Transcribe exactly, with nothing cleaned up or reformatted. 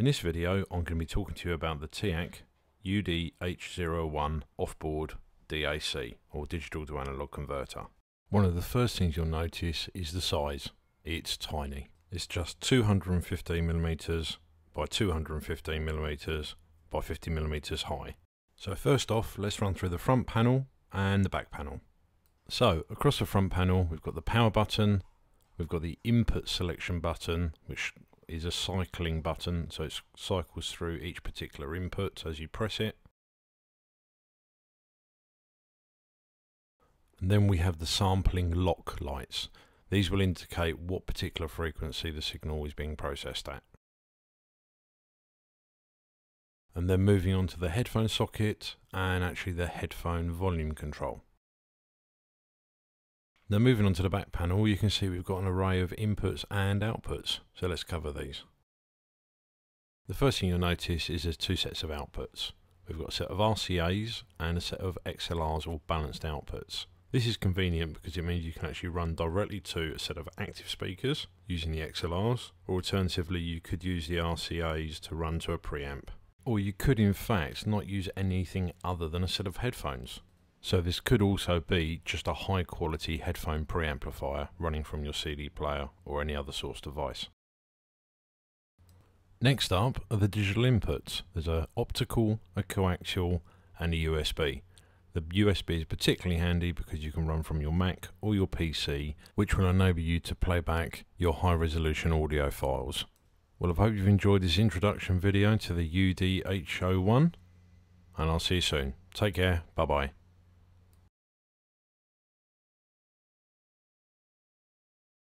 In this video, I'm going to be talking to you about the TEAC U D H zero one offboard D A C, or digital to analog converter. One of the first things you'll notice is the size. It's tiny. It's just two hundred fifteen millimeters by two hundred fifteen millimeters by fifty millimeters high. So first off, let's run through the front panel and the back panel. So across the front panel, we've got the power button, we've got the input selection button, which is a cycling button, so it cycles through each particular input as you press it. And then we have the sampling lock lights. These will indicate what particular frequency the signal is being processed at. And then moving on to the headphone socket and actually the headphone volume control. Now moving on to the back panel, you can see we've got an array of inputs and outputs, so let's cover these. The first thing you'll notice is there's two sets of outputs. We've got a set of R C As and a set of X L Rs, or balanced outputs. This is convenient because it means you can actually run directly to a set of active speakers using the X L Rs, or alternatively you could use the R C As to run to a preamp. Or you could in fact not use anything other than a set of headphones. So this could also be just a high quality headphone preamplifier running from your C D player or any other source device. Next up are the digital inputs. There's an optical, a coaxial and a U S B. The U S B is particularly handy because you can run from your Mac or your P C, which will enable you to play back your high resolution audio files. Well, I hope you've enjoyed this introduction video to the U D H zero one, and I'll see you soon. Take care, bye bye.